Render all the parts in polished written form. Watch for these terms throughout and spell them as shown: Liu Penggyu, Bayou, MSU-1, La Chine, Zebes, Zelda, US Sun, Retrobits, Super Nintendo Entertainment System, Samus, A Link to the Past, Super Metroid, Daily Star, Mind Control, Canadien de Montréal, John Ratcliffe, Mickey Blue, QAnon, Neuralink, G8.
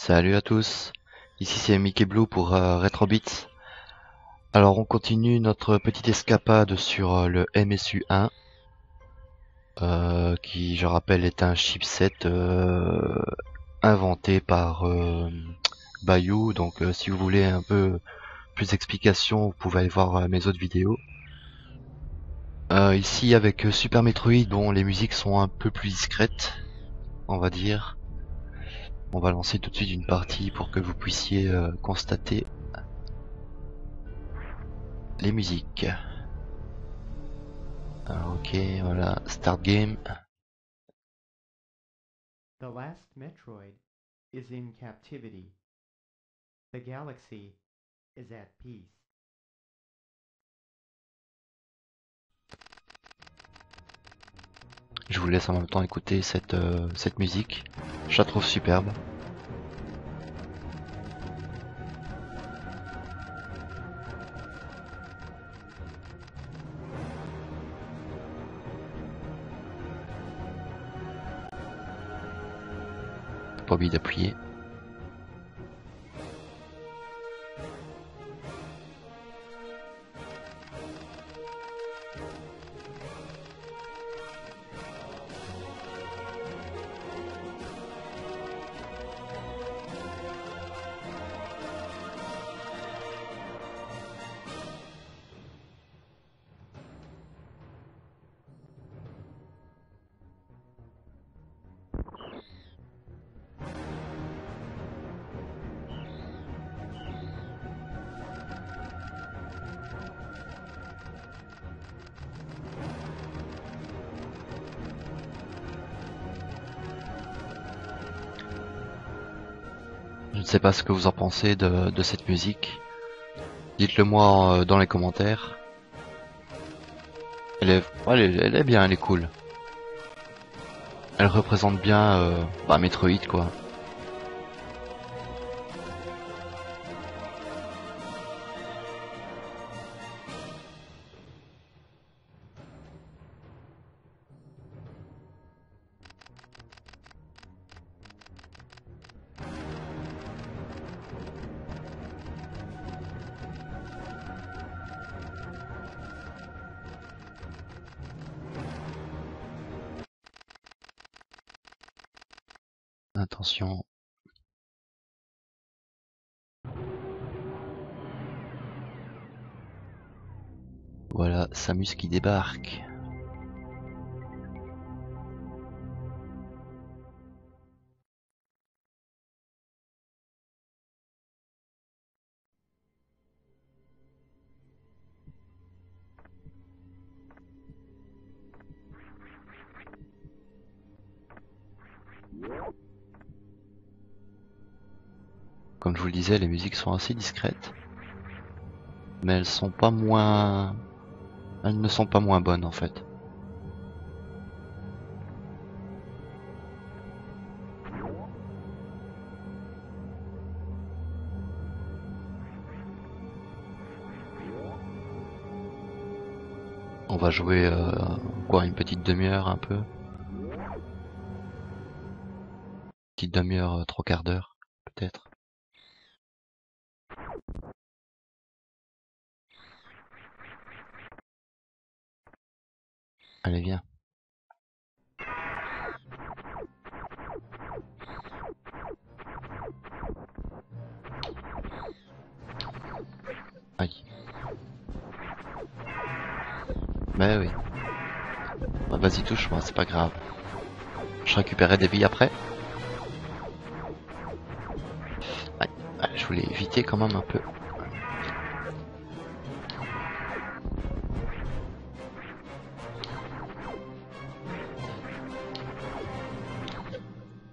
Salut à tous, ici c'est Mickey Blue pour Retrobits. Alors on continue notre petite escapade sur le MSU-1 qui, je rappelle, est un chipset inventé par Bayou. Donc si vous voulez un peu plus d'explications, vous pouvez aller voir mes autres vidéos. Ici avec Super Metroid, bon, les musiques sont un peu plus discrètes, on va dire. On va lancer tout de suite une partie pour que vous puissiez constater les musiques. Alors, ok, voilà, start game. The last Metroid is in captivity. The galaxy is at peace. Je vous laisse en même temps écouter cette musique, je la trouve superbe. Pas oublier d'appuyer. Je ne sais pas ce que vous en pensez de cette musique, dites-le moi dans les commentaires. Elle est bien, elle est cool. Elle représente bien Metroid quoi. Attention. Voilà, Samus qui débarque. Comme je vous le disais, les musiques sont assez discrètes, mais elles ne sont pas moins bonnes en fait. On va jouer quoi, une petite demi-heure, un peu, petite demi-heure, trois quarts d'heure peut-être. Allez, viens. Aïe. Bah oui. Bah vas-y, touche-moi, c'est pas grave. Je récupérerai des billes après. Aïe. Je voulais éviter quand même un peu.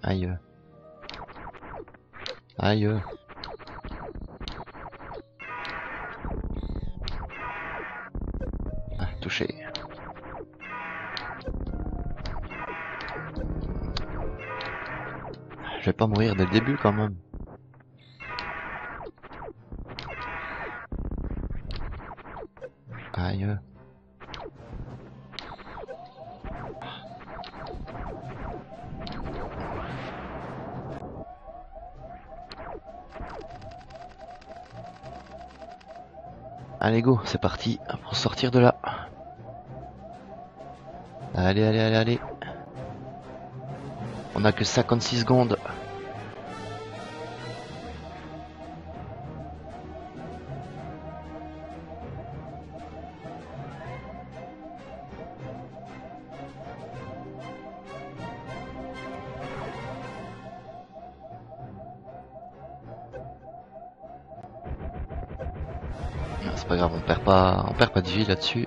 Aïe. Aïe. Ah, touché. Je vais pas mourir dès le début quand même. Aïe. Allez go, c'est parti pour sortir de là. Allez, allez, allez, allez. On a que 56 secondes. C'est pas grave, on perd pas de vie là-dessus.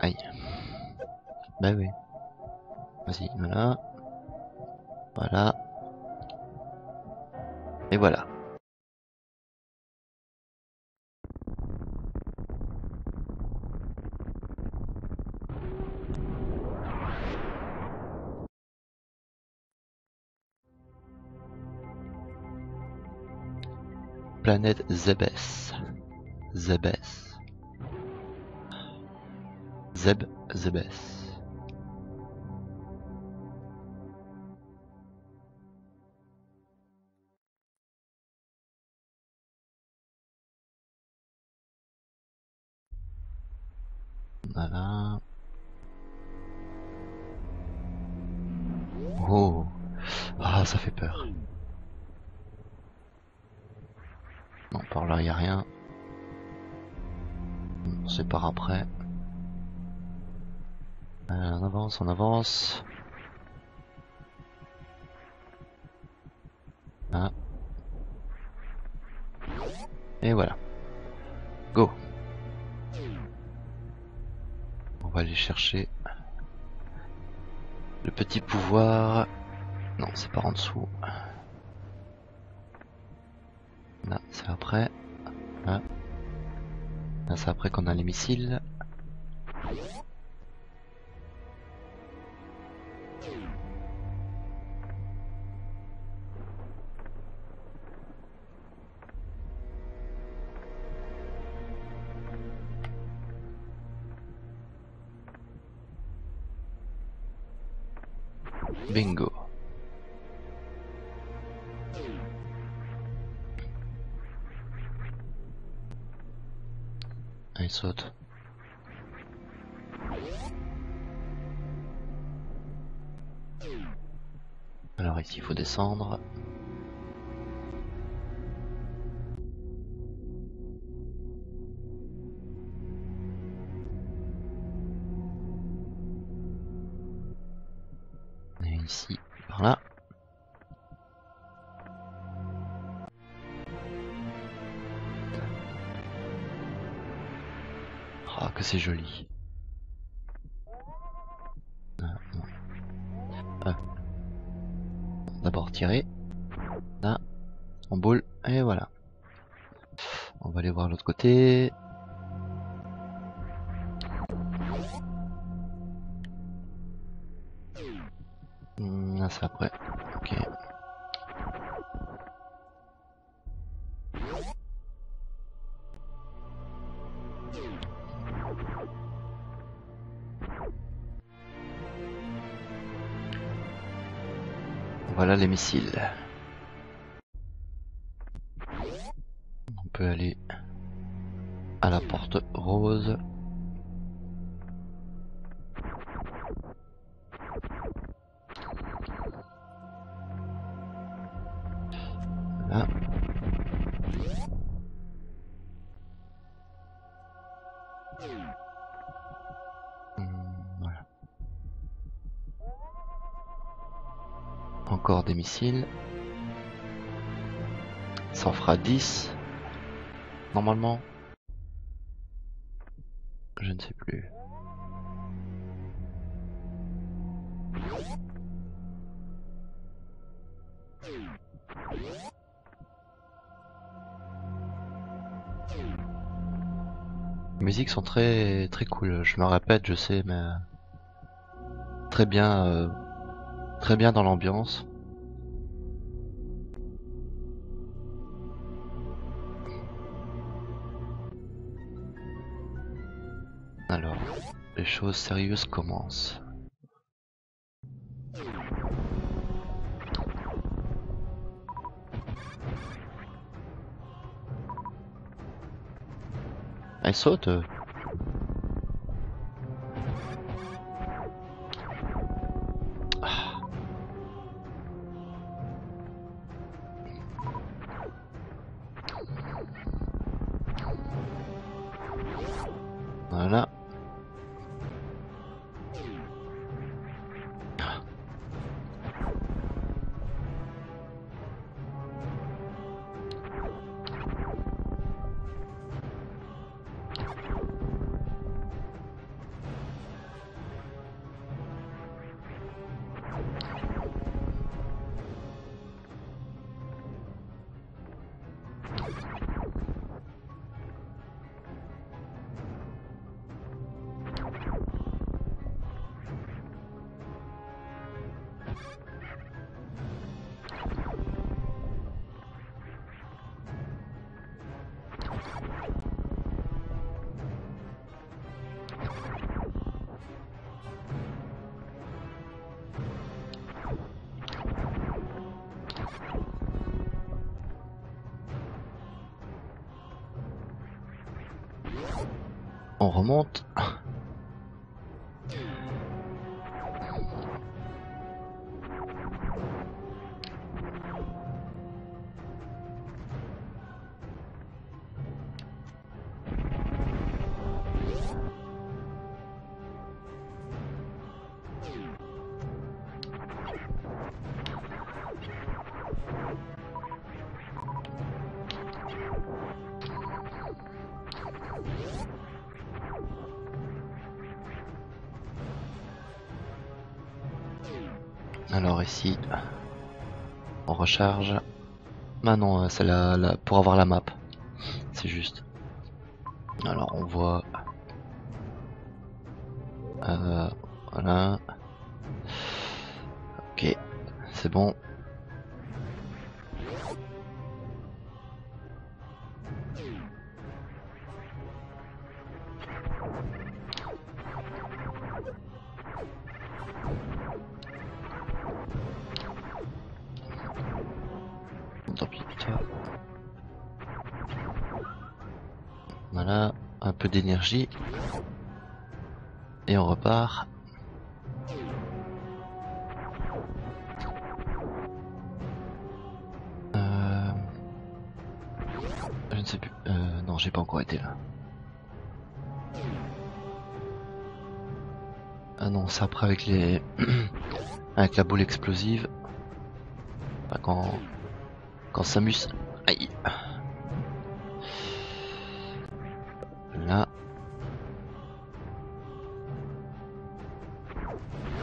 Aïe. Bah oui. Vas-y, voilà. Voilà. Et voilà. Planète Zebes. Zebes. Zebes. Voilà. Oh. Ah, ça fait peur. Non, par là, il n'y a rien. On se sépare après. On avance, on avance. Ah. Et voilà. Go. On va aller chercher le petit pouvoir. Non, c'est par en dessous. Là, c'est après. Là, là c'est après qu'on a les missiles. Bingo. Ah, il saute. Alors ici il faut descendre. Ici, par là. Ah, que c'est joli. D'abord tirer. Là, on boule, et voilà. On va aller voir l'autre côté. Ah, c'est après. Ok. Voilà les missiles. On peut aller à la porte rose. Voilà. Encore des missiles. Ça en fera 10. Normalement. Je ne sais plus. Les musiques sont très très cool, je me répète, je sais, mais très bien dans l'ambiance. Alors, les choses sérieuses commencent. Elle saute. Voilà. On remonte. Alors ici, on recharge. Ah non, c'est là pour avoir la map. C'est juste. Alors on voit. Voilà. Ok, c'est bon. Voilà, un peu d'énergie. Et on repart. Je ne sais plus. Non, j'ai pas encore été là. Ah non, c'est après avec les. Avec la boule explosive. Enfin, quand Samus. Aïe! Là.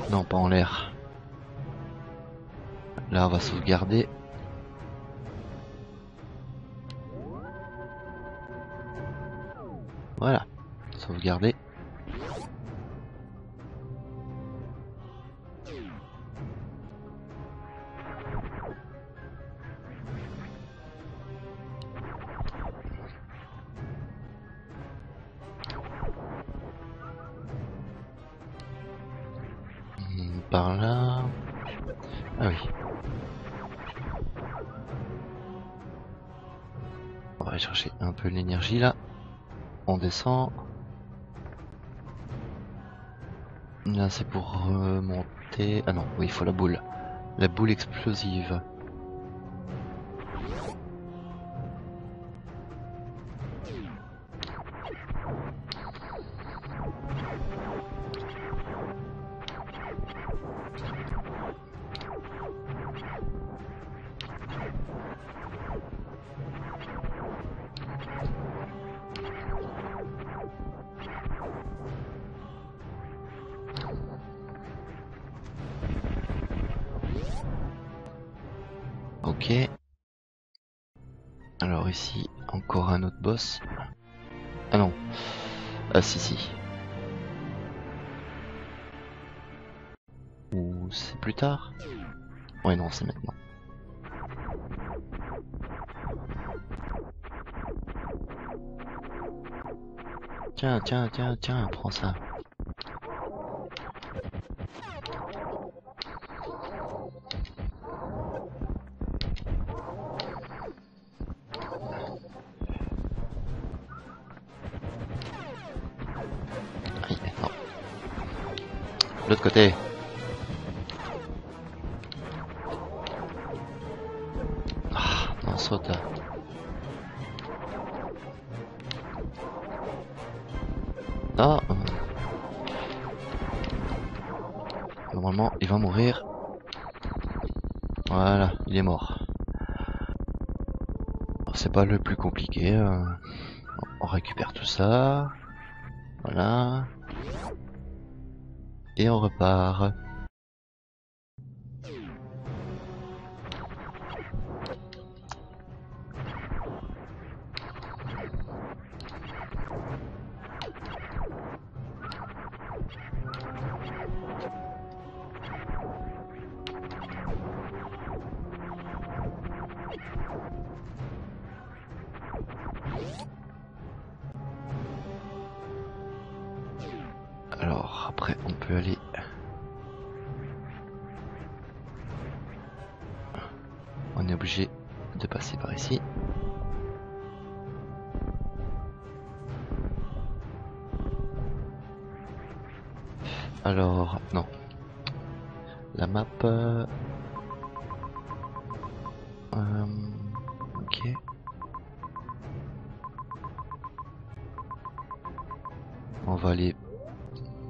Non, pas en l'air. Là, on va sauvegarder. Voilà. Sauvegarder. Par là. Ah oui. On va chercher un peu l'énergie là. On descend. Là c'est pour remonter. Ah non, oui, il faut la boule. La boule explosive. Ok. Alors ici, encore un autre boss. Ah non. Ah si si. Ou c'est plus tard? Ouais non, c'est maintenant. Tiens, prends ça. l'autre côté. Ah, non, saute là. Non. Normalement, il va mourir. Voilà, il est mort. C'est pas le plus compliqué. On récupère tout ça. Voilà. Et on repart. Alors, après, on peut aller... On est obligé de passer par ici. Alors, non. La map... ok. On va aller...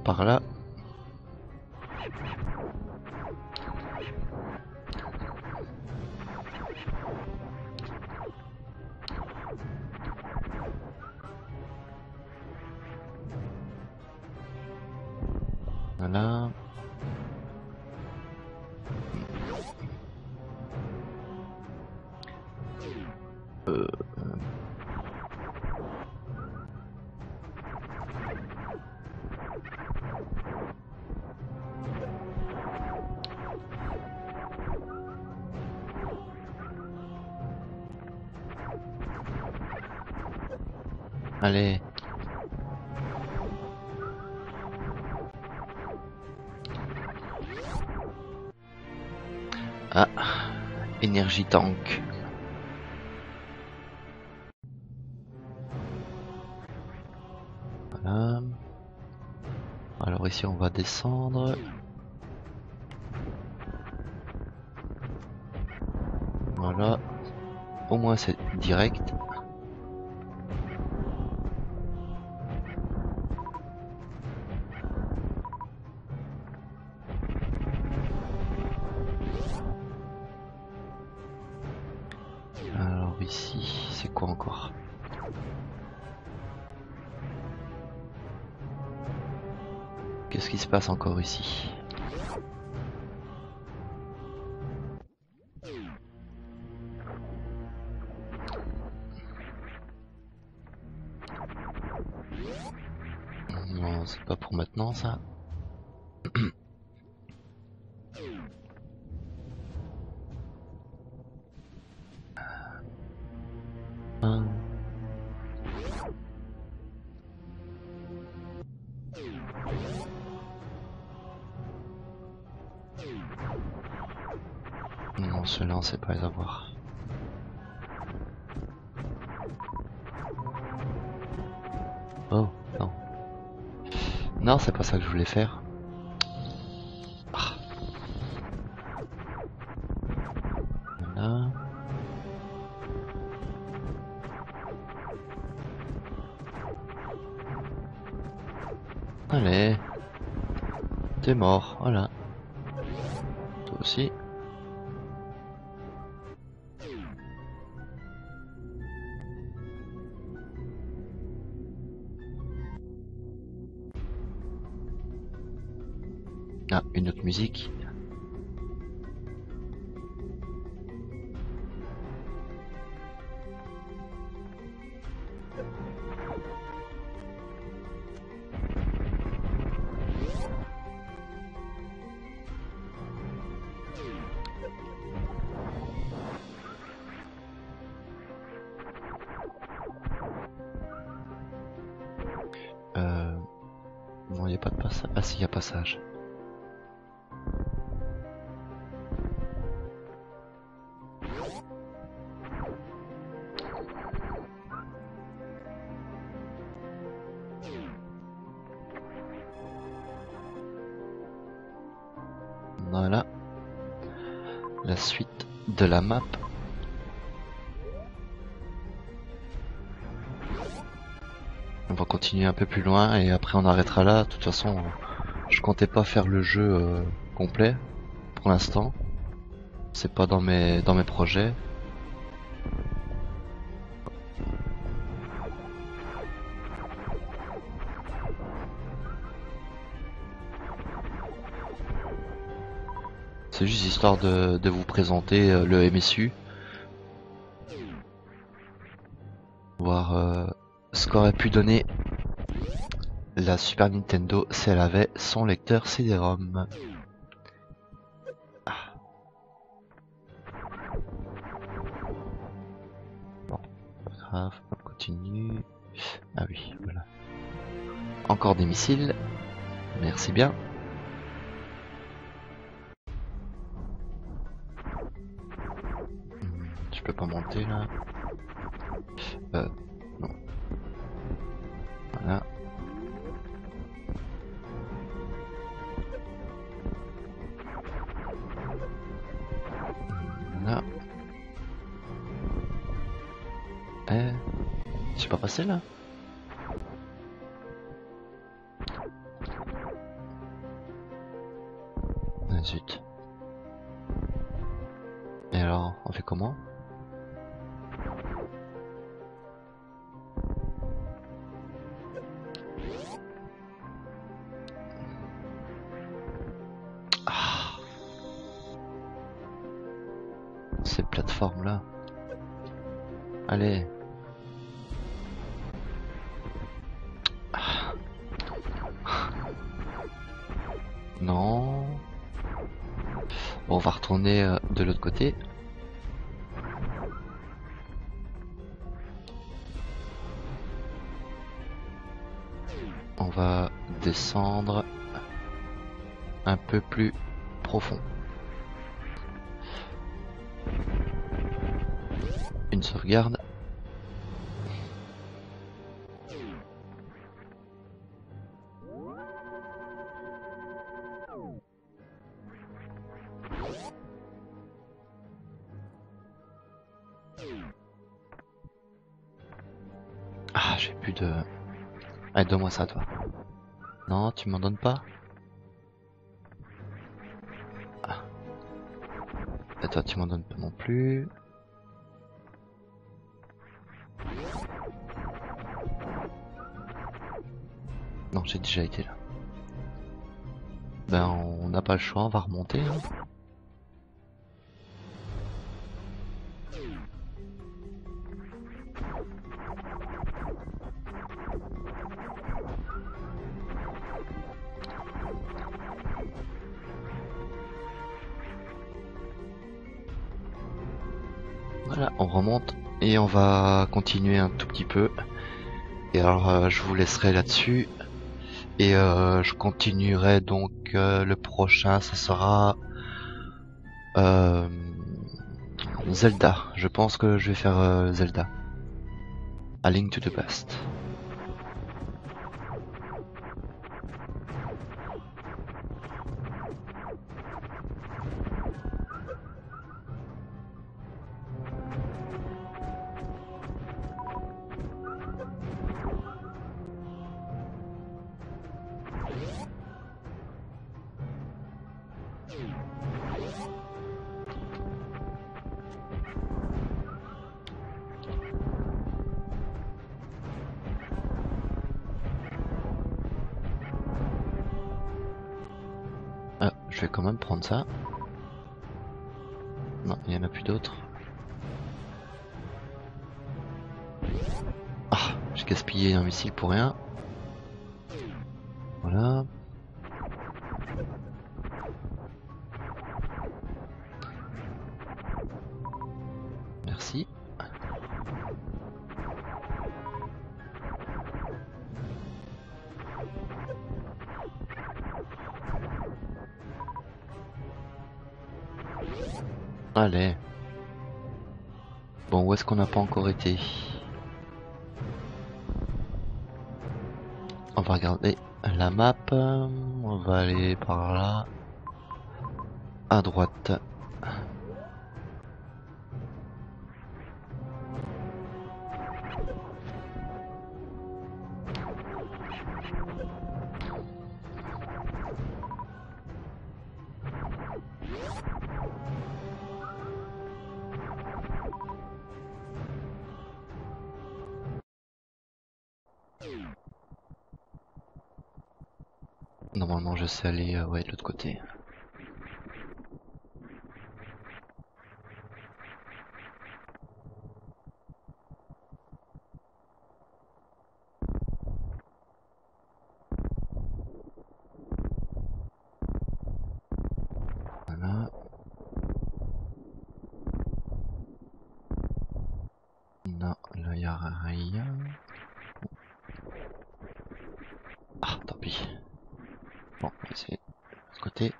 par là. Voilà. Allez. Ah, énergie tank. Voilà. Alors ici on va descendre. Voilà. Au moins c'est direct. Ici, c'est quoi encore? Qu'est-ce qui se passe encore ici? Non, c'est pas pour maintenant ça. Non, ceux-là, on ne sait pas les avoir. Oh, non. Non, c'est pas ça que je voulais faire. Ah. Voilà. Allez. T'es mort, voilà. Toi aussi. Ah, une autre musique. Non, il n'y a pas de passage. Ah si, il y a passage. Voilà. La suite de la map. On va continuer un peu plus loin et après on arrêtera là. De toute façon, je comptais pas faire le jeu complet pour l'instant. C'est pas dans mes projets. C'est juste histoire de vous présenter le MSU. Voir ce qu'aurait pu donner la Super Nintendo si elle avait son lecteur CD-ROM. Ah. Bon, pas grave, on continue. Ah oui, voilà. Encore des missiles. Merci bien. Je peux pas monter là. Non. Voilà. Voilà. Je suis pas passé là. Ah, zut. Et alors, on fait comment? Ces plateformes là. Allez. Ah. Non. Bon, on va retourner de l'autre côté. On va descendre un peu plus profond. Une sauvegarde. Ah, j'ai plus de... Allez, donne-moi ça, toi. Non, tu m'en donnes pas? Ah. Et toi, tu m'en donnes pas non plus. Non, j'ai déjà été là. Ben, on n'a pas le choix, on va remonter. Hein. Voilà, on remonte et on va continuer un tout petit peu. Et alors, je vous laisserai là-dessus. Et je continuerai donc le prochain, ça sera Zelda. Je pense que je vais faire Zelda. A Link to the Past. Je vais quand même prendre ça. Non, il n'y en a plus d'autres. Ah, j'ai gaspillé un missile pour rien. Voilà. Merci. Allez. Bon, où est-ce qu'on n'a pas encore été? On va regarder la map. On va aller par là. à droite. Normalement je sais aller ouais, de l'autre côté. Voilà. Non, là il y a rien. Ah, tant pis. Bon, on va essayer de l'autre côté.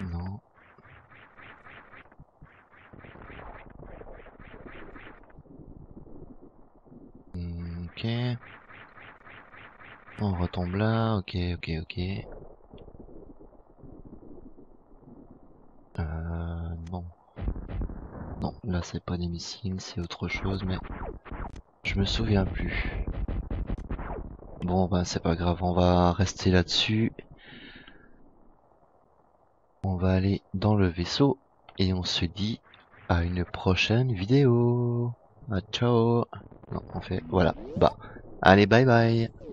Non. Ok. On retombe là, ok. Bon. Non, là c'est pas des missiles, c'est autre chose, mais je me souviens plus. Bon, bah c'est pas grave, on va rester là-dessus. On va aller dans le vaisseau et on se dit à une prochaine vidéo. Ah, ciao. Non, on fait, voilà, bah, allez, bye bye.